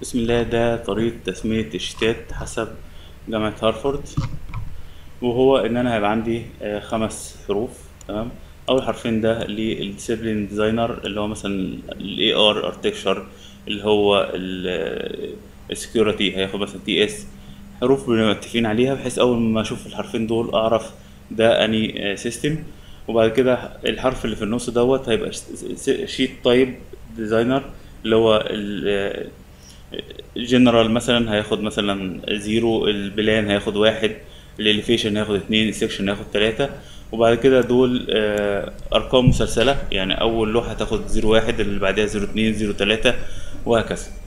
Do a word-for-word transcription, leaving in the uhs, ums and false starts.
بسم الله. ده طريقة تسمية الشتات حسب جامعة هارفارد، وهو ان انا هيبقى عندي خمس حروف. تمام، اول حرفين ده للديسيبلين ديزاينر اللي هو مثلا الاي ار اركتشر اللي هو السكيورتي، هياخد مثلا تي اس، حروف بنبقى متفقين عليها بحيث اول ما اشوف الحرفين دول اعرف ده اني سيستم. وبعد كده الحرف اللي في النص دوت هيبقى شيت تايب ديزاينر اللي هو الجنرال مثلا هياخد مثلا زيرو، البلان هياخد واحد، الاليفيشن هياخد اتنين، السكشن هياخد تلاتة. وبعد كده دول ارقام مسلسله، يعني اول لوحه تاخد زيرو واحد، اللي بعدها زيرو اتنين، زيرو تلاتة، وهكذا.